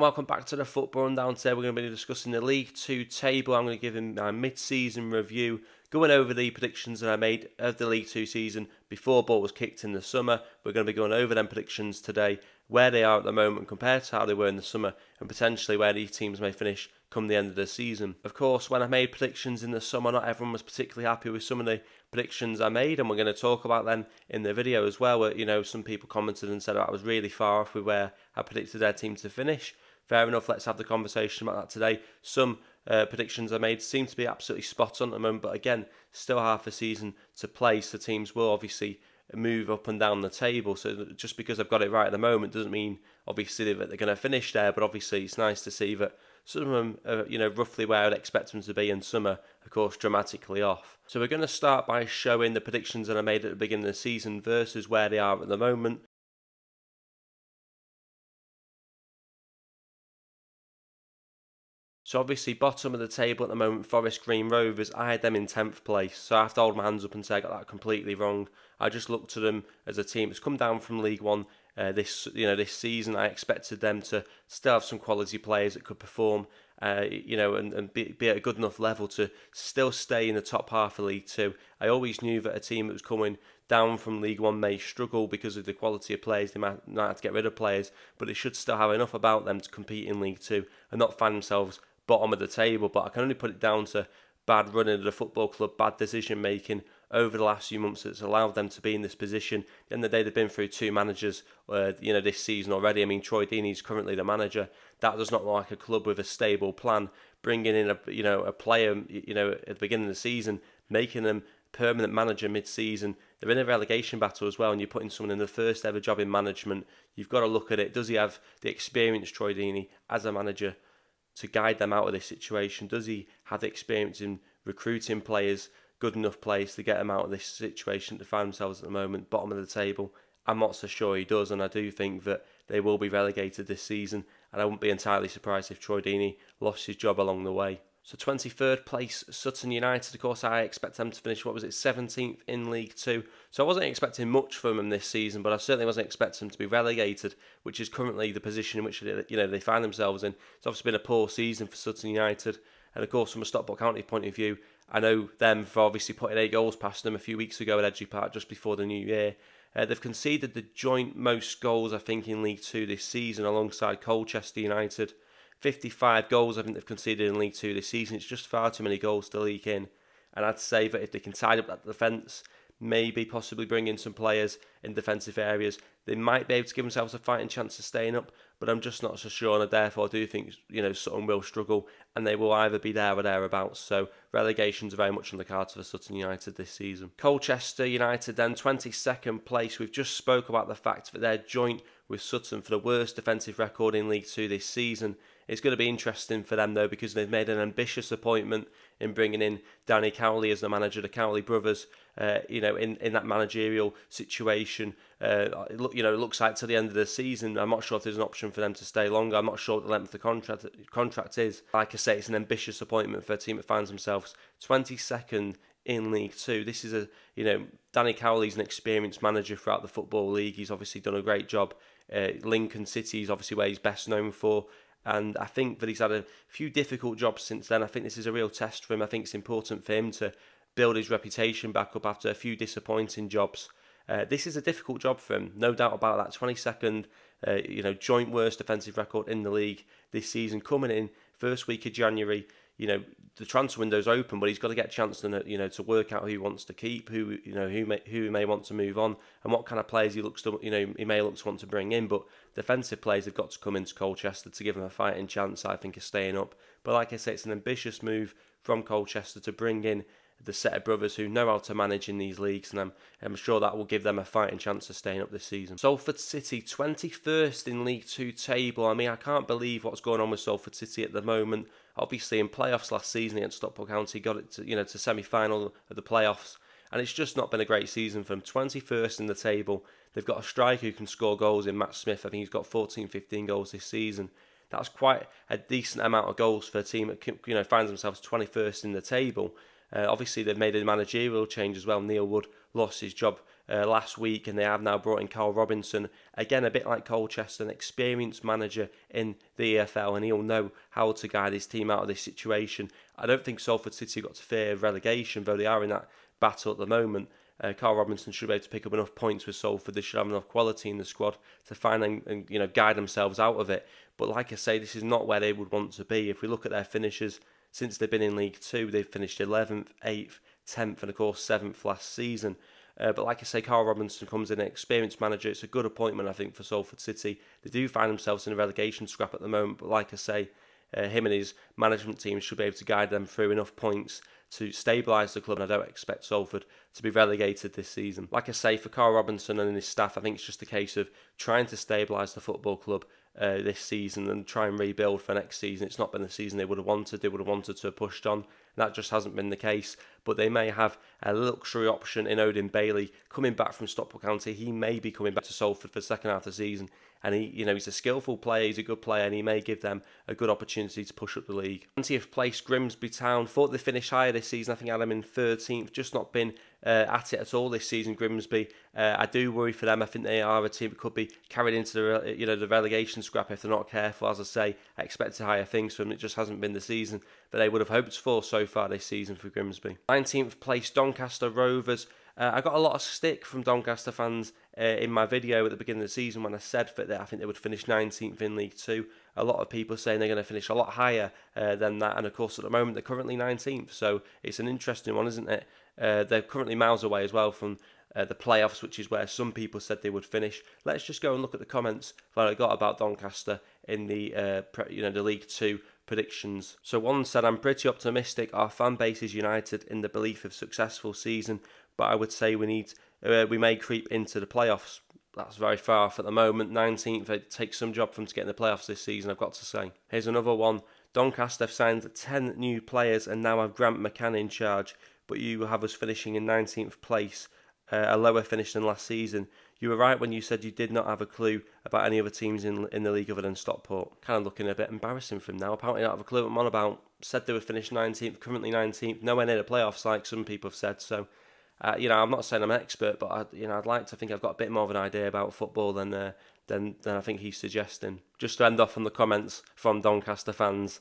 and welcome back to the Football Rundown. Today we're going to be discussing the League Two table. I'm going to give him my mid-season review, going over the predictions that I made of the League Two season before ball was kicked in the summer. We're going to be going over them predictions today, where they are at the moment compared to how they were in the summer, and potentially where these teams may finish come the end of the season. Of course, when I made predictions in the summer, not everyone was particularly happy with some of the predictions I made, and we're going to talk about them in the video as well, where, you know, some people commented and said, oh, I was really far off with where I predicted their team to finish. Fair enough, let's have the conversation about that today. Some predictions I made seem to be absolutely spot on at the moment, but again, still half a season to play, so teams will obviously move up and down the table. So just because I've got it right at the moment doesn't mean obviously that they're going to finish there, but obviously it's nice to see that some of them are, you know, roughly where I'd expect them to be, and some are, of course, dramatically off. So we're going to start by showing the predictions that I made at the beginning of the season versus where they are at the moment. So obviously bottom of the table at the moment, Forest Green Rovers, I had them in 10th place. So I have to hold my hands up and say I got that completely wrong. I just looked to them as a team that's come down from League One this season. I expected them to still have some quality players that could perform, and be at a good enough level to still stay in the top half of League Two. I always knew that a team that was coming down from League One may struggle because of the quality of players. They might have to get rid of players, but they should still have enough about them to compete in League Two and not find themselves bottom of the table. But I can only put it down to bad running of the football club, bad decision making over the last few months that's allowed them to be in this position. At the end of the day, they've been through two managers this season already. I mean, Troy Deeney's currently the manager. That does not look like a club with a stable plan. Bringing in a player at the beginning of the season, making them permanent manager mid-season. They're in a relegation battle as well, and you're putting someone in the first ever job in management. You've got to look at it. Does he have the experience, Troy Deeney, as a manager to guide them out of this situation? Does he have the experience in recruiting players, good enough players to get them out of this situation to find themselves at the moment bottom of the table? I'm not so sure he does, and I do think that they will be relegated this season, and I wouldn't be entirely surprised if Troy Deeney lost his job along the way. So 23rd place, Sutton United. Of course, I expect them to finish, 17th in League Two. So I wasn't expecting much from them this season, but I certainly wasn't expecting them to be relegated, which is currently the position in which they find themselves in. It's obviously been a poor season for Sutton United. And of course, from a Stockport County point of view, I know them for obviously putting 8 goals past them a few weeks ago at Edgy Park just before the new year. They've conceded the joint most goals, I think, in League Two this season alongside Colchester United. 55 goals I think they've conceded in League Two this season. It's just far too many goals to leak in. And I'd say that if they can tidy up that defence, maybe possibly bring in some players in defensive areas, they might be able to give themselves a fighting chance of staying up, but I'm just not so sure, and I therefore do think, Sutton will struggle, and they will either be there or thereabouts, so relegation's very much on the cards for Sutton United this season. Colchester United then, 22nd place. We've just spoke about the fact that they're joint with Sutton for the worst defensive record in League Two this season. It's going to be interesting for them, though, because they've made an ambitious appointment in bringing in Danny Cowley as the manager, the Cowley brothers, in that managerial situation. It looks like to the end of the season. I'm not sure if there's an option for them to stay longer. I'm not sure what the length of the contract is. Like I say, it's an ambitious appointment for a team that finds themselves 22nd in League Two. This is Danny Cowley's an experienced manager throughout the Football League. He's obviously done a great job. Lincoln City is obviously where he's best known for. And I think that he's had a few difficult jobs since then. I think this is a real test for him. I think it's important for him to build his reputation back up after a few disappointing jobs. This is a difficult job for him, no doubt about that. 22nd, joint worst defensive record in the league this season. Coming in first week of January, the transfer window's open, but he's got to get a chance to to work out who he wants to keep, who he may want to move on, and what kind of players he looks to he may look to want to bring in. But defensive players have got to come into Colchester to give them a fighting chance, I think, of staying up. But like I say, it's an ambitious move from Colchester to bring in the set of brothers who know how to manage in these leagues, and I'm sure that will give them a fighting chance of staying up this season. Salford City, 21st in League Two table. I mean, I can't believe what's going on with Salford City at the moment. Obviously, in playoffs last season against Stockport County, got it to to semi-final of the playoffs, and it's just not been a great season for them. 21st in the table. They've got a striker who can score goals in Matt Smith. I think he's got 14, 15 goals this season. That's quite a decent amount of goals for a team that finds themselves 21st in the table. Obviously, they've made a managerial change as well. Neil Wood lost his job last week, and they have now brought in Carl Robinson, again a bit like Colchester, an experienced manager in the EFL, and he'll know how to guide his team out of this situation. I don't think Salford City got to fear relegation, though they are in that battle at the moment. Carl Robinson should be able to pick up enough points with Salford. They should have enough quality in the squad to find and guide themselves out of it. But like I say, this is not where they would want to be. If we look at their finishes since they've been in League Two, they've finished 11th, 8th, 10th, and of course 7th last season. But like I say, Carl Robinson comes in, an experienced manager. It's a good appointment, I think, for Salford City. They do find themselves in a relegation scrap at the moment, but like I say, him and his management team should be able to guide them through enough points to stabilise the club, and I don't expect Salford to be relegated this season. Like I say, for Carl Robinson and his staff, I think it's just a case of trying to stabilise the football club this season and try and rebuild for next season. It's not been the season they would have wanted. They would have wanted to have pushed on, and that just hasn't been the case. But they may have a luxury option in Odin Bailey coming back from Stockport County. He may be coming back to Salford for the second half of the season, and he, he's a skillful player, he's a good player, and he may give them a good opportunity to push up the league. 20th place, Grimsby Town. Thought they finished higher this season. I think I had them in 13th. Just not been at it at all this season, Grimsby. I do worry for them. I think they are a team that could be carried into the the relegation scrap if they're not careful. As I say, I expected higher things from them. It just hasn't been the season that they would have hoped for so far this season for Grimsby. 19th place, Doncaster Rovers. I got a lot of stick from Doncaster fans in my video at the beginning of the season when I said that I think they would finish 19th in League Two. A lot of people saying they're going to finish a lot higher than that, and of course at the moment they're currently 19th, so it's an interesting one, isn't it? They're currently miles away as well from the playoffs, which is where some people said they would finish. Let's just go and look at the comments that I got about Doncaster in the the League Two predictions. So one said, "I'm pretty optimistic. Our fan base is united in the belief of successful season, but I would say we may creep into the playoffs." That's very far off at the moment. 19th, it takes some job for them to get in the playoffs this season, I've got to say. Here's another one. "Doncaster have signed 10 new players and now have Grant McCann in charge, but you have us finishing in 19th place, a lower finish than last season. You were right when you said you did not have a clue about any other teams in the league other than Stockport." Kind of looking a bit embarrassing for him now. Apparently not have a clue what I'm on about. Said they were finished 19th, currently 19th, nowhere near the playoffs like some people have said, so... I'm not saying I'm an expert, but I'd like to think I've got a bit more of an idea about football than I think he's suggesting. Just to end off on the comments from Doncaster fans,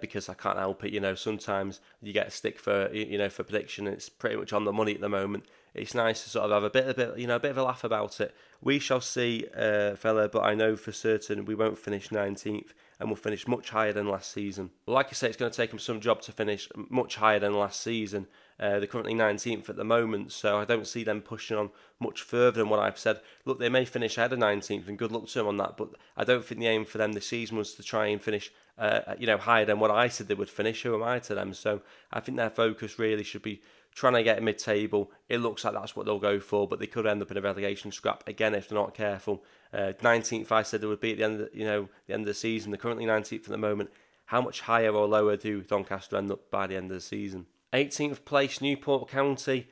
because I can't help it. Sometimes you get a stick for for prediction, and it's pretty much on the money at the moment. It's nice to sort of have a bit of a laugh about it. "We shall see, fella, but I know for certain we won't finish 19th. And will finish much higher than last season." Like I say, it's going to take them some job to finish much higher than last season. They're currently 19th at the moment, so I don't see them pushing on much further than what I've said. Look, they may finish ahead of 19th, and good luck to them on that, but I don't think the aim for them this season was to try and finish higher than what I said they would finish. Who am I to them? So I think their focus really should be trying to get mid-table. It looks like that's what they'll go for, but they could end up in a relegation scrap again if they're not careful. 19th, I said they would be at the end of the end of the season. They're currently 19th at the moment. How much higher or lower do Doncaster end up by the end of the season? 18th place, Newport County.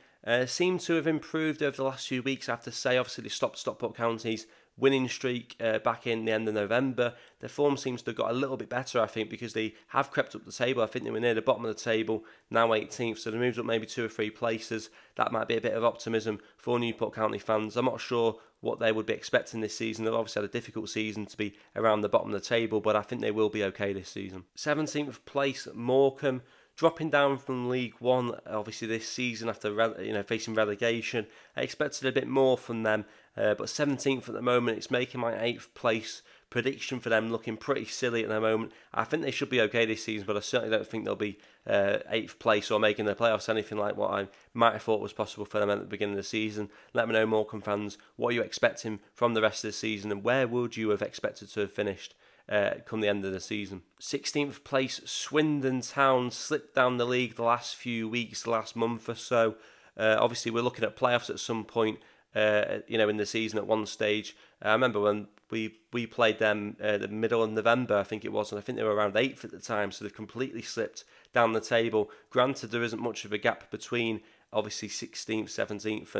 Seem to have improved over the last few weeks, I have to say. Obviously, they stopped Stockport County's winning streak back in the end of November. Their form seems to have got a little bit better, I think, because they have crept up the table. I think they were near the bottom of the table, now 18th, so they moved up maybe 2 or 3 places. That might be a bit of optimism for Newport County fans. I'm not sure what they would be expecting this season. They've obviously had a difficult season to be around the bottom of the table, but I think they will be okay this season. 17th place, Morecambe. Dropping down from League One, obviously, this season after facing relegation. I expected a bit more from them, but 17th at the moment. It's making my 8th place prediction for them looking pretty silly at the moment. I think they should be okay this season, but I certainly don't think they'll be 8th place or making the playoffs, anything like what I might have thought was possible for them at the beginning of the season. Let me know, Morecambe fans, what are you expecting from the rest of the season, and where would you have expected to have finished come the end of the season? 16th place, Swindon Town. Slipped down the league the last few weeks, the last month or so. Obviously, we're looking at playoffs at some point, in the season at one stage. I remember when we played them the middle of November, I think it was, and I think they were around 8th at the time, so they've completely slipped down the table. Granted, there isn't much of a gap between, obviously, 16th, 17th,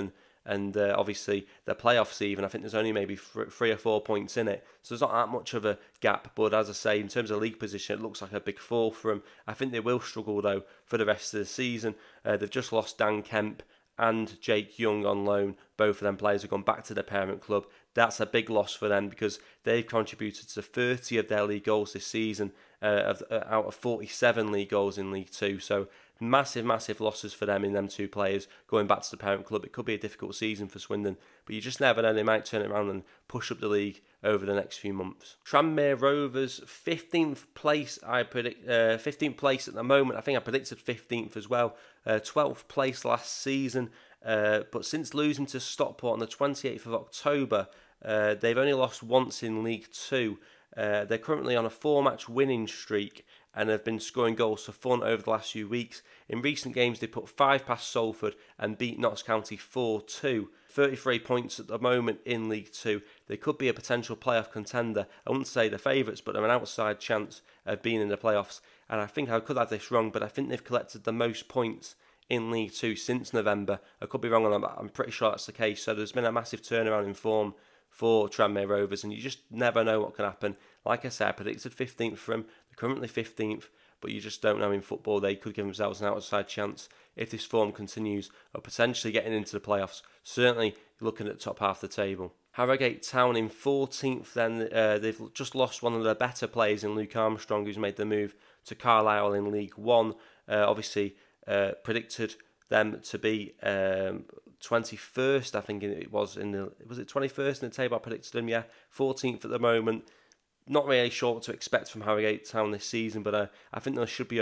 and obviously the playoffs even. I think there's only maybe 3 or 4 points in it, so there's not that much of a gap. But as I say, in terms of league position, it looks like a big fall for them. I think they will struggle, though, for the rest of the season. They've just lost Dan Kemp and Jake Young on loan, both of them players have gone back to their parent club. That's a big loss for them because they've contributed to 30 of their league goals this season out of 47 league goals in League Two. So massive, massive losses for them in them two players going back to the parent club. It could be a difficult season for Swindon, but you just never know. They might turn it around and push up the league over the next few months. Tranmere Rovers, 15th place. I predict 15th place at the moment. I think I predicted 15th as well. 12th place last season, but since losing to Stockport on the 28th of October, they've only lost once in League Two. They're currently on a four-match winning streak and have been scoring goals for fun over the last few weeks. In recent games, they put 5 past Salford and beat Notts County 4-2. 33 points at the moment in League Two. They could be a potential playoff contender. I wouldn't say the favourites, but they're an outside chance of being in the playoffs. And I think I could have this wrong, but I think they've collected the most points in League Two since November. I could be wrong on that, I'm pretty sure that's the case. So there's been a massive turnaround in form for Tranmere Rovers, and you just never know what can happen. Like I said, I predicted 15th for them. They're currently 15th, but you just don't know in football. They could give themselves an outside chance if this form continues, or potentially getting into the playoffs. Certainly looking at the top half of the table. Harrogate Town in 14th, then they've just lost one of their better players in Luke Armstrong, who's made the move to Carlisle in League One. Obviously predicted them to be 21st, I think it was, was it 21st in the table? I predicted them, yeah. 14th at the moment. Not really sure what to expect from Harrogate Town this season, but I think they should be,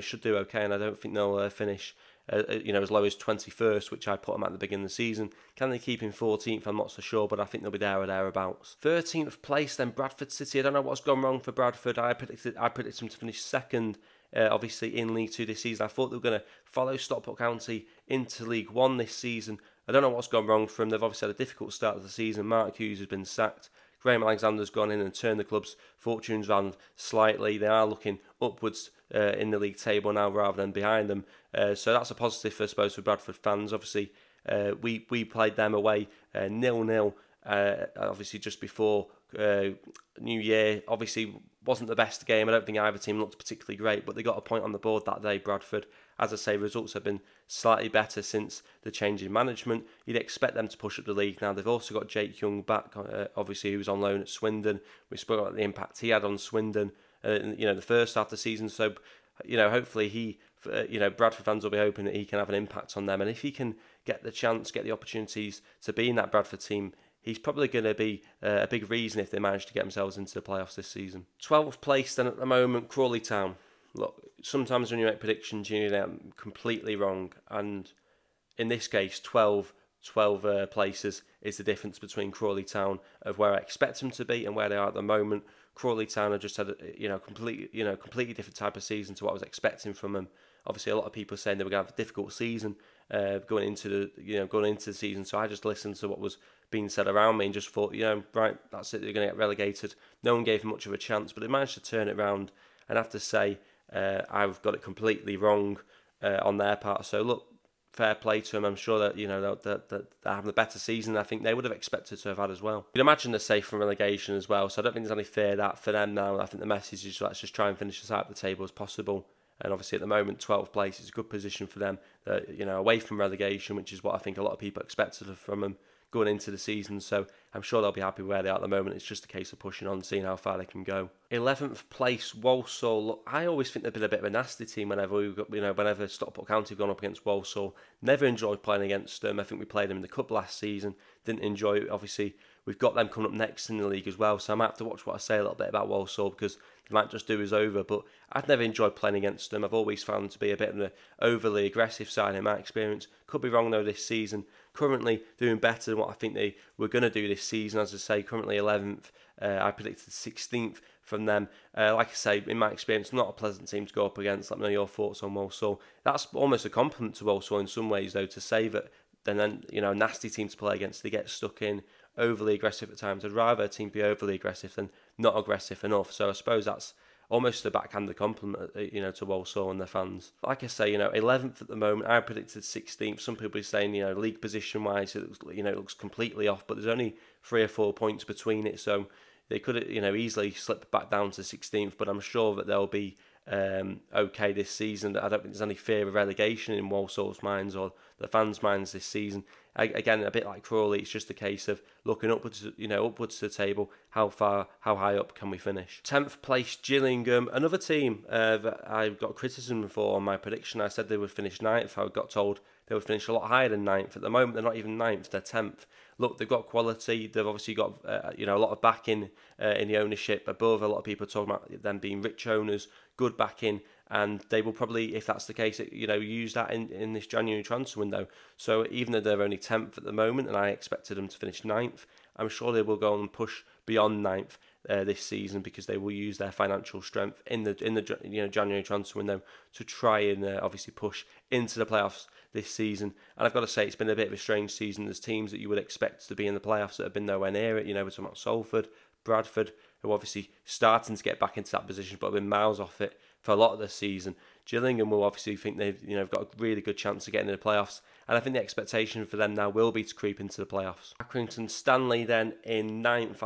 should do okay, and I don't think they'll finish, as low as 21st, which I put them at the beginning of the season. Can they keep in 14th? I'm not so sure, but I think they'll be there or thereabouts. 13th place, then Bradford City. I don't know what's gone wrong for Bradford. I predicted them to finish second. Obviously in League Two this season. I thought they were going to follow Stockport County into League One this season. I don't know what's gone wrong for them. They've obviously had a difficult start to the season. Mark Hughes has been sacked. Graham Alexander's gone in and turned the club's fortunes around slightly. They are looking upwards in the league table now rather than behind them. So that's a positive, I suppose, for Bradford fans. Obviously, we played them away 0-0, obviously just before New Year. Obviously, wasn't the best game. I don't think either team looked particularly great, but they got a point on the board that day, Bradford. As I say, results have been slightly better since the change in management. You'd expect them to push up the league now. They've also got Jake Young back, obviously, who was on loan at Swindon. We spoke about the impact he had on Swindon, the first half of the season. So, hopefully Bradford fans will be hoping that he can have an impact on them. And if he can get the chance, get the opportunities to be in that Bradford team, he's probably going to be a big reason if they manage to get themselves into the playoffs this season. 12th place then at the moment, Crawley Town. Look, sometimes when you make predictions, you get them completely wrong. And in this case, 12 places is the difference between Crawley Town of where I expect them to be and where they are at the moment. Crawley Town have just had completely different type of season to what I was expecting from them. Obviously, a lot of people saying they were going to have a difficult season going into the season. So I just listened to what was being said around me and just thought, right, that's it. They're going to get relegated. No one gave them much of a chance, but they managed to turn it around. And I have to say, I've got it completely wrong on their part. So look, fair play to them. I'm sure that they're having a better season than I think they would have expected to have had as well. You'd imagine they're safe from relegation as well. So I don't think there's any fear that for them now. I think the message is let's just try and finish as high up the table as possible. And obviously at the moment, 12th place is a good position for them, away from relegation, which is what I think a lot of people expected from them going into the season. So I'm sure they'll be happy where they are at the moment. It's just a case of pushing on, seeing how far they can go. 11th place, Walsall. Look, I always think they've been a bit of a nasty team whenever whenever Stockport County have gone up against Walsall. Never enjoyed playing against them. I think we played them in the Cup last season. Didn't enjoy it. Obviously, we've got them coming up next in the league as well. So I might have to watch what I say a little bit about Walsall because they might just do us over. But I've never enjoyed playing against them. I've always found them to be a bit of an overly aggressive side in my experience. Could be wrong though this season. Currently doing better than what I think they were going to do this season. As I say, currently 11th. I predicted 16th from them. Like I say, in my experience, not a pleasant team to go up against. Let me know your thoughts on Walsall. That's almost a compliment to Walsall in some ways though, to say that they're a nasty team to play against. They get stuck in, overly aggressive at times. I'd rather a team be overly aggressive than not aggressive enough. So I suppose that's almost a backhanded compliment, to Walsall and their fans. Like I say, 11th at the moment. I predicted 16th. Some people are saying, league position-wise, it looks completely off. But there's only 3 or 4 points between it, so they could, easily slip back down to 16th. But I'm sure that they'll be okay this season. I don't think there's any fear of relegation in Walsall's minds or the fans' minds this season. Again, a bit like Crawley, it's just a case of looking upwards, you know, upwards to the table. How high up can we finish? 10th place, Gillingham, another team that I got criticism for on my prediction. I said they would finish 9th. I got told they would finish a lot higher than 9th. At the moment, they're not even 9th; they're 10th. Look, they've got quality. They've obviously got you know, a lot of backing in the ownership above. A lot of people are talking about them being rich owners, good backing. And they will probably, if that's the case, you know, use that in this January transfer window. So even though they're only 10th at the moment, and I expected them to finish 9th, I'm sure they will go and push beyond 9th this season, because they will use their financial strength in the you know, January transfer window to try and obviously push into the playoffs this season. And I've got to say, it's been a bit of a strange season. There's teams that you would expect to be in the playoffs that have been nowhere near it. You know, we're talking about Salford, Bradford, who obviously starting to get back into that position, but have been miles off it for a lot of this season. Gillingham will obviously think they've, you know, got a really good chance of getting into the playoffs, and I think the expectation for them now will be to creep into the playoffs. Accrington Stanley then in 9th.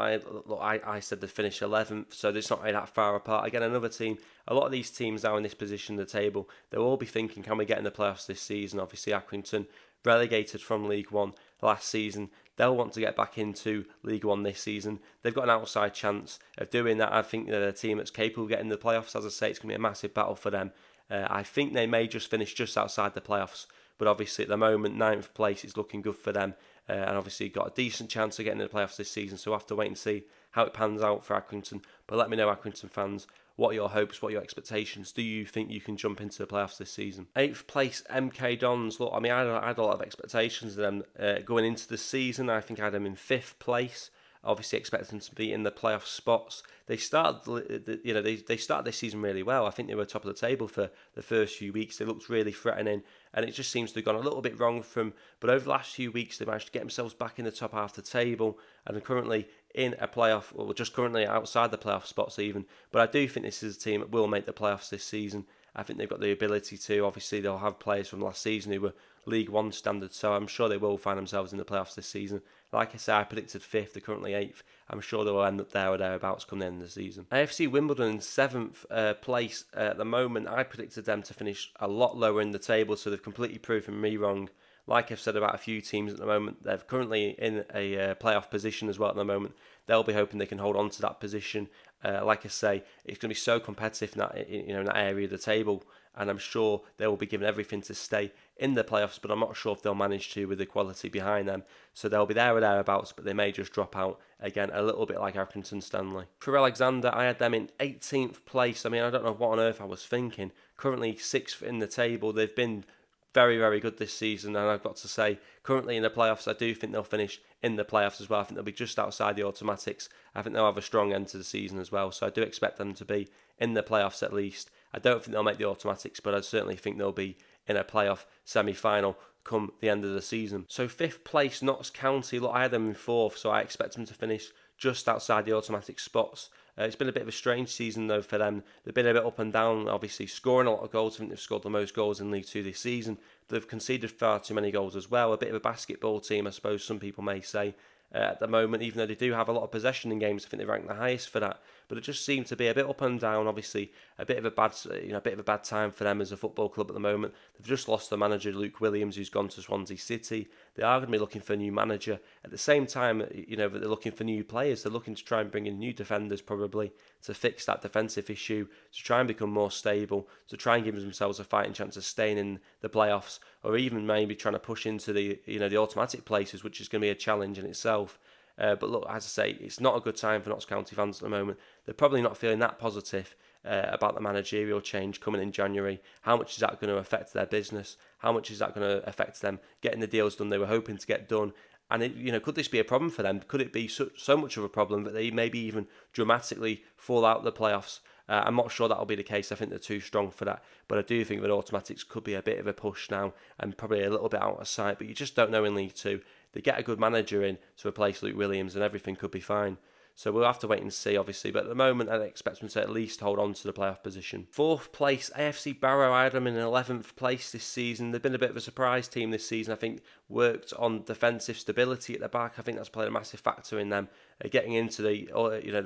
I said they'd finish 11th, so it's not really that far apart. Again, another team, a lot of these teams now in this position of the table, they'll all be thinking, can we get in the playoffs this season? Obviously Accrington relegated from League One last season, they'll want to get back into League One this season. They've got an outside chance of doing that. I think they're a team that's capable of getting the playoffs. As I say, it's going to be a massive battle for them. I think they may just finish just outside the playoffs, but obviously at the moment, 9th place is looking good for them, and obviously got a decent chance of getting in the playoffs this season, so we'll have to wait and see how it pans out for Accrington. But let me know, Accrington fans, what are your hopes? What are your expectations? Do you think you can jump into the playoffs this season? 8th place, MK Dons. Look, I mean, I had a lot of expectations of them going into the season. I think I had them in 5th place. Obviously, expecting to be in the playoff spots. They started, you know, they started this season really well. I think they were top of the table for the first few weeks. They looked really threatening, and it just seems to have gone a little bit wrong from. But over the last few weeks, they managed to get themselves back in the top half of the table, and are currently in a playoff, or just currently outside the playoff spots even. But I do think this is a team that will make the playoffs this season. I think they've got the ability to. Obviously, they'll have players from last season who were League One standards, so I'm sure they will find themselves in the playoffs this season. Like I say, I predicted 5th, they're currently 8th. I'm sure they'll end up there or thereabouts come the end of the season. AFC Wimbledon in 7th place at the moment. I predicted them to finish a lot lower in the table, so they've completely proven me wrong. Like I've said about a few teams at the moment, they're currently in a playoff position as well at the moment. They'll be hoping they can hold on to that position. Like I say, it's going to be so competitive in that, you know, in that area of the table, and I'm sure they will be given everything to stay in the playoffs, but I'm not sure if they'll manage to with the quality behind them. So they'll be there or thereabouts, but they may just drop out again, a little bit like Accrington Stanley. For Alexander, I had them in 18th place. I mean, I don't know what on earth I was thinking. Currently 6th in the table. They've been very, very good this season, and I've got to say, currently in the playoffs, I do think they'll finish in the playoffs as well. I think they'll be just outside the automatics. I think they'll have a strong end to the season as well, so I do expect them to be in the playoffs at least. I don't think they'll make the automatics, but I certainly think they'll be in a playoff semi-final come the end of the season. So 5th place, Notts County. Look, I had them in 4th, so I expect them to finish just outside the automatic spots. It's been a bit of a strange season though for them. They've been a bit up and down, obviously scoring a lot of goals. I think they've scored the most goals in League Two this season. They've conceded far too many goals as well. A bit of a basketball team, I suppose some people may say at the moment, even though they do have a lot of possession in games. I think they rank the highest for that. But it just seemed to be a bit up and down. Obviously, a bit of a bad time for them as a football club at the moment. They've just lost the manager Luke Williams, who's gone to Swansea City. They are going to be looking for a new manager at the same time. You know, they're looking for new players. They're looking to try and bring in new defenders probably to fix that defensive issue, to try and become more stable, to try and give themselves a fighting chance of staying in the playoffs, or even maybe trying to push into the, you know, the automatic places, which is going to be a challenge in itself. But look, as I say, it's not a good time for Notts County fans at the moment. They're probably not feeling that positive about the managerial change coming in January. How much is that going to affect their business? How much is that going to affect them getting the deals done they were hoping to get done? And it, you know, could this be a problem for them? Could it be so much of a problem that they maybe even dramatically fall out of the playoffs? I'm not sure that'll be the case. I think they're too strong for that. But I do think that automatics could be a bit of a push now and probably a little bit out of sight. But you just don't know in League Two. They get a good manager in to replace Luke Williams and everything could be fine. So we'll have to wait and see, obviously. But at the moment, I'd expect them to at least hold on to the playoff position. Fourth place, AFC Barrow. I had them in 11th place this season. They've been a bit of a surprise team this season. I think worked on defensive stability at the back. I think that's played a massive factor in them getting into the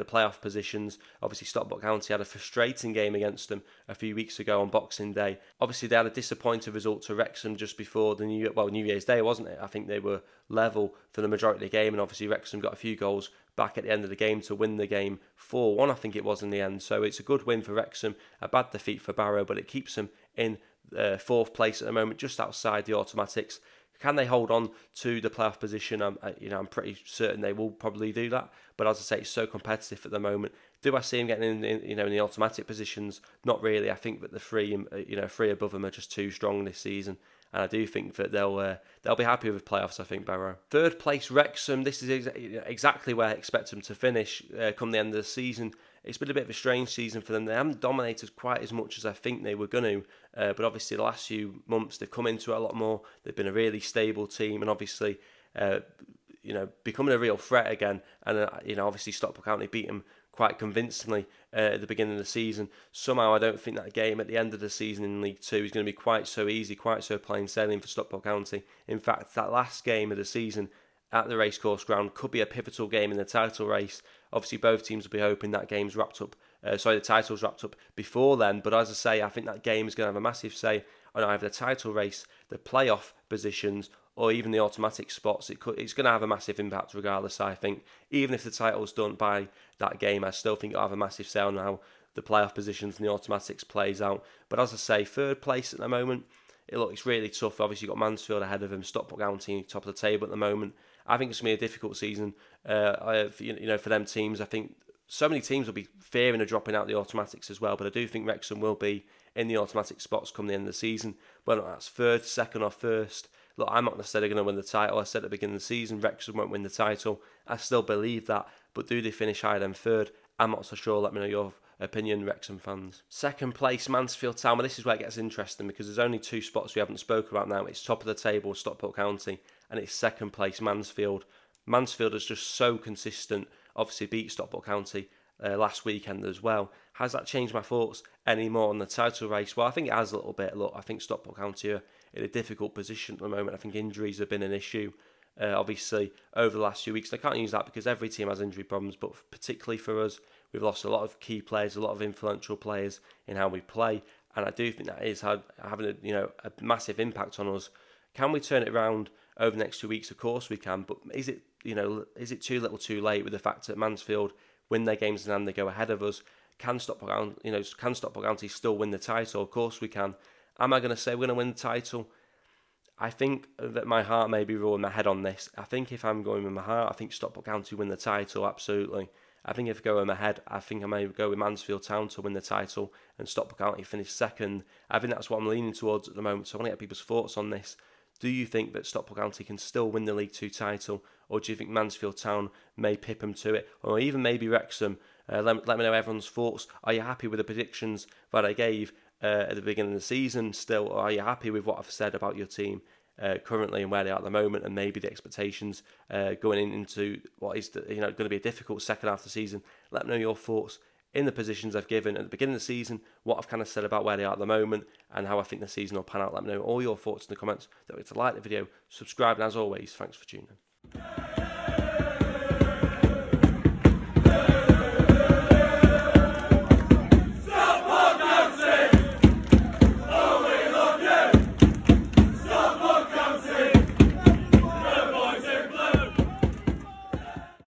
playoff positions. Obviously, Stockport County had a frustrating game against them a few weeks ago on Boxing Day. Obviously, they had a disappointing result to Wrexham just before the New Year's Day, wasn't it? I think they were level for the majority of the game, and obviously Wrexham got a few goals back at the end of the game to win the game 4-1, I think it was in the end. So it's a good win for Wrexham, a bad defeat for Barrow, but it keeps them in fourth place at the moment, just outside the automatics. Can they hold on to the playoff position? I'm pretty certain they will probably do that. But as I say, it's so competitive at the moment. Do I see them getting in the automatic positions? Not really. I think that the three above them are just too strong this season. And I do think that they'll be happy with playoffs, I think, Barrow. Third place, Wrexham. This is exactly where I expect them to finish come the end of the season. It's been a bit of a strange season for them. They haven't dominated quite as much as I think they were going to. But obviously the last few months, they've come into it a lot more. They've been a really stable team and obviously, becoming a real threat again. And, obviously Stockport County beat them quite convincingly at the beginning of the season. Somehow I don't think that game at the end of the season in League Two is going to be quite so easy, quite so plain sailing for Stockport County. In fact, that last game of the season at the racecourse ground could be a pivotal game in the title race. Obviously, both teams will be hoping that game's wrapped up. The title's wrapped up before then. But as I say, I think that game is going to have a massive say on either the title race, the playoff positions, or even the automatic spots. It's going to have a massive impact regardless, I think. Even if the title's done by that game, I still think it'll have a massive say on how the playoff positions and the automatics plays out. But as I say, third place at the moment, it looks really tough. Obviously, you've got Mansfield ahead of them, Stockport County top of the table at the moment. I think it's going to be a difficult season for them teams. I think so many teams will be fearing of dropping out the automatics as well, but I do think Wrexham will be in the automatic spots come the end of the season. Whether that's third, second or first, look, I'm not necessarily going to win the title. I said at the beginning of the season, Wrexham won't win the title. I still believe that, but do they finish higher than third? I'm not so sure. Let me know your opinion, Wrexham fans. Second place, Mansfield Town. Well, this is where it gets interesting because there's only two spots we haven't spoken about now. It's top of the table, Stockport County, and it's second place, Mansfield. Mansfield is just so consistent. Obviously beat Stockport County last weekend as well. Has that changed my thoughts any more on the title race? Well, I think it has a little bit. Look, I think Stockport County are in a difficult position at the moment. I think injuries have been an issue, obviously, over the last few weeks. And I can't use that because every team has injury problems, but particularly for us, we've lost a lot of key players, a lot of influential players in how we play. And I do think that is having a massive impact on us. Can we turn it around over the next 2 weeks? Of course we can, but is it too little too late with the fact that Mansfield win their games and then they go ahead of us? Can Stockport County still win the title? Of course we can. Am I going to say we're going to win the title? I think that my heart may be ruling my head on this. I think if I'm going with my heart, I think Stockport County win the title, absolutely. I think if I go in my head, I think I may go with Mansfield Town to win the title and Stockport County finish second. I think that's what I'm leaning towards at the moment, so I want to get people's thoughts on this. Do you think that Stockport County can still win the League Two title, or do you think Mansfield Town may pip them to it, or even maybe Wrexham? Let me know everyone's thoughts. Are you happy with the predictions that I gave at the beginning of the season still, or are you happy with what I've said about your team currently and where they are at the moment, and maybe the expectations going into what is going to be a difficult second half of the season? Let me know your thoughts in the positions I've given at the beginning of the season, what I've kind of said about where they are at the moment and how I think the season will pan out. Let me know all your thoughts in the comments. Don't forget to like the video, subscribe, and as always, thanks for tuning in.